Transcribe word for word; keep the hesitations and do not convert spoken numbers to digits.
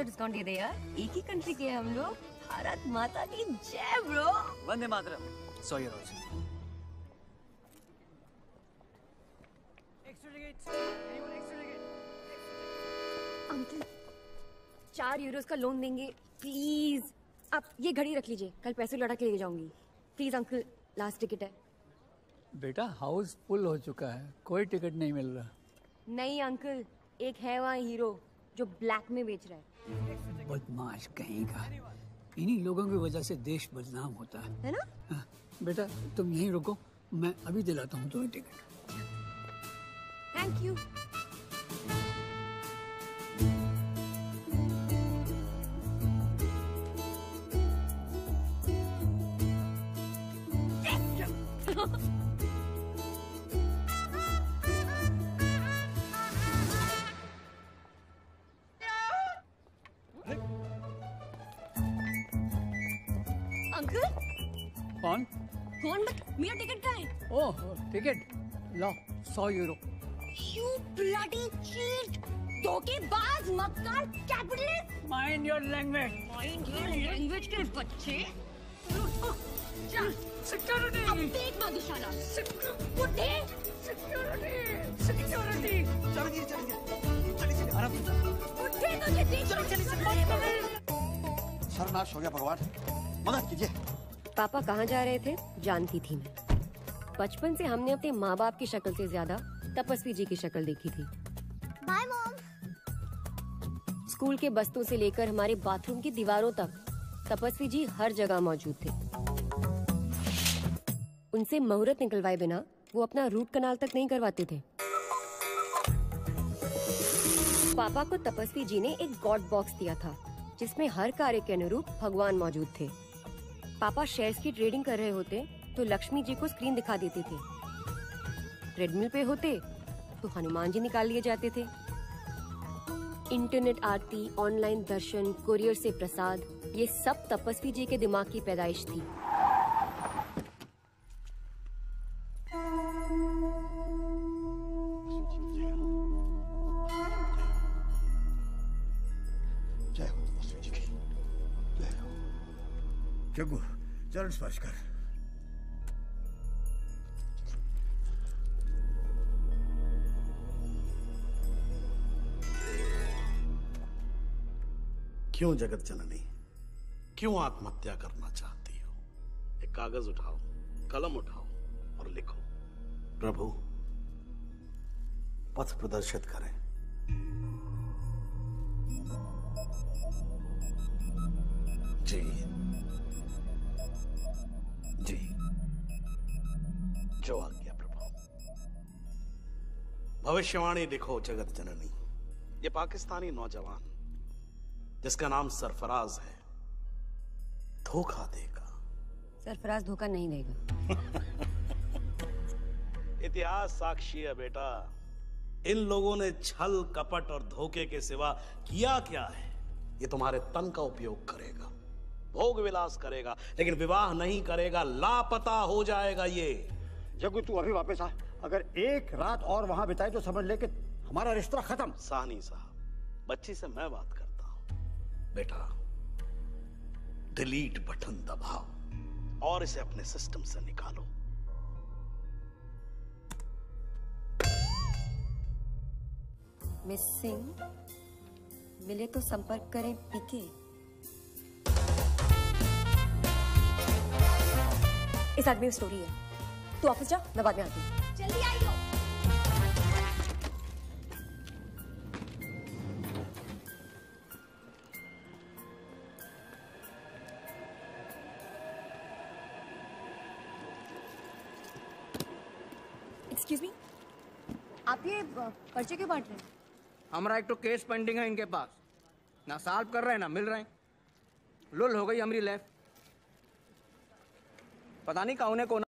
ज्यादा डिस्काउंट दे रहे यार, एक ही कंट्री के हम लोग। भारत माता की जय ब्रो। वंदे मातरम। सौ यूरोज। अंकल चार यूरोज का लोन देंगे प्लीज। आप ये घड़ी रख लीजिए, कल पैसे लौटा के ले जाऊंगी। प्लीज अंकल, लास्ट टिकट है। बेटा हाउस फुल हो चुका है, कोई टिकट नहीं मिल रहा। नहीं अंकल, एक है वहाँ हीरो जो ब्लैक में बेच रहा है। बदमाश कहीं का, इन्हीं लोगों की वजह से देश बदनाम होता है, है ना? बेटा तुम यहीं रुको, मैं अभी दिलाता हूँ तुम्हें टिकट। Thank you. कौन कौन मेरा टिकट कहाँ है? ओह टिकट ला, सौ यूरो। You bloody cheat! धोखेबाज, मक्कार, capitalist! Mind your language! Mind your language के बच्चे! जा! Security! अब देख मधुशाला! बुड्ढे! Security! Security! चलिए चलिए चलिए चलिए आराम से। बुड्ढे तो ये देख चलिए चलिए। शर्मनाश हो गया भगवान, मदद कीजिए। पापा कहाँ जा रहे थे जानती थी मैं। बचपन से हमने अपने माँ बाप की शक्ल से ज्यादा तपस्वी जी की शक्ल देखी थी। Bye mom. स्कूल के बस्तों से लेकर हमारे बाथरूम की दीवारों तक तपस्वी जी हर जगह मौजूद थे। उनसे मुहूर्त निकलवाए बिना वो अपना रूट कनाल तक नहीं करवाते थे। पापा को तपस्वी जी ने एक गॉड बॉक्स दिया था जिसमें हर कार्य के अनुरूप भगवान मौजूद थे। पापा शेयर्स की ट्रेडिंग कर रहे होते तो लक्ष्मी जी को स्क्रीन दिखा देते थे। ट्रेडमिल पे होते तो हनुमान जी निकाल लिए जाते थे। इंटरनेट आरती, ऑनलाइन दर्शन, कुरियर से प्रसाद, ये सब तपस्वी जी के दिमाग की पैदाइश थी। जग्गू चरण स्पर्श कर। क्यों जगत जननी, क्यों आत्महत्या करना चाहती हो? एक कागज उठाओ, कलम उठाओ और लिखो, प्रभु पथ प्रदर्शित करें। जी जी, जो आज्ञा प्रभु। भविष्यवाणी लिखो जगत जननी। ये पाकिस्तानी नौजवान जिसका नाम सरफराज है धोखा देगा। सरफराज धोखा नहीं देगा। इतिहास साक्षी है बेटा, इन लोगों ने छल, कपट और धोखे के सिवा किया क्या है? ये तुम्हारे तन का उपयोग करेगा, भोग विलास करेगा, लेकिन विवाह नहीं करेगा। लापता हो जाएगा ये। जग्गू तू अभी वापस आ, अगर एक रात और वहां बिताए तो समझ ले कि हमारा रिश्ता खत्म। साहनी साहब, बच्ची से मैं बात करता हूं। बेटा डिलीट बटन दबाओ और इसे अपने सिस्टम से निकालो। मिसिंग मिले तो संपर्क करें पीके। इस आदमी की स्टोरी है। तू ऑफिस जा, मैं बाद में आती हूँ। जल्दी आई हो। एक्सक्यूज मी, आप ये पर्चे क्यों बांट रहे हैं? हमारा एक तो केस पेंडिंग है इनके पास, ना सॉल्व कर रहे हैं ना मिल रहे हैं। लुल हो गई हमारी लाइफ, पता नहीं कौन है कौन